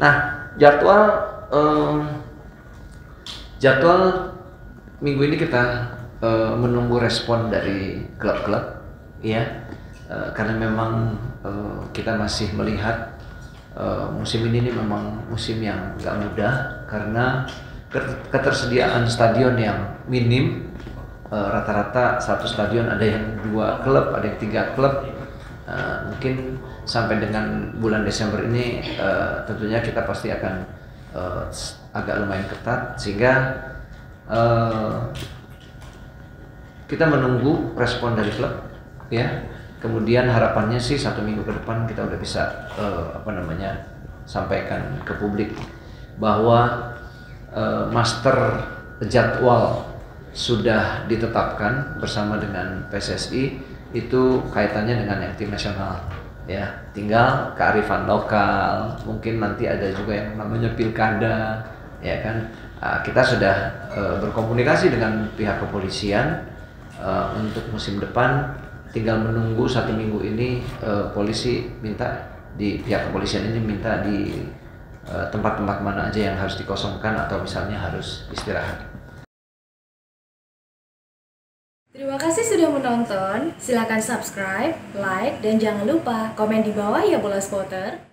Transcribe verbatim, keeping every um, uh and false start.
Nah, jadwal eh, jadwal minggu ini kita eh, menunggu respon dari klub-klub, ya, eh, karena memang eh, kita masih melihat eh, musim ini, ini memang musim yang nggak mudah karena ketersediaan stadion yang minim. Rata-rata satu stadion ada yang dua klub, ada yang tiga klub. Uh, mungkin sampai dengan bulan Desember ini uh, tentunya kita pasti akan uh, agak lumayan ketat, sehingga uh, kita menunggu respon dari klub, ya. Kemudian harapannya sih satu minggu ke depan kita udah bisa uh, apa namanya sampaikan ke publik bahwa uh, master jadwal sudah ditetapkan bersama dengan P S S I, itu kaitannya dengan yang tim nasional, ya. Tinggal kearifan lokal, mungkin nanti ada juga yang namanya pilkada, ya kan. Kita sudah uh, berkomunikasi dengan pihak kepolisian uh, untuk musim depan. Tinggal menunggu satu minggu ini uh, polisi minta di pihak kepolisian ini minta di tempat-tempat uh, mana aja yang harus dikosongkan atau misalnya harus istirahat. Terima kasih sudah menonton, silakan subscribe, like, dan jangan lupa komen di bawah ya bola spotter.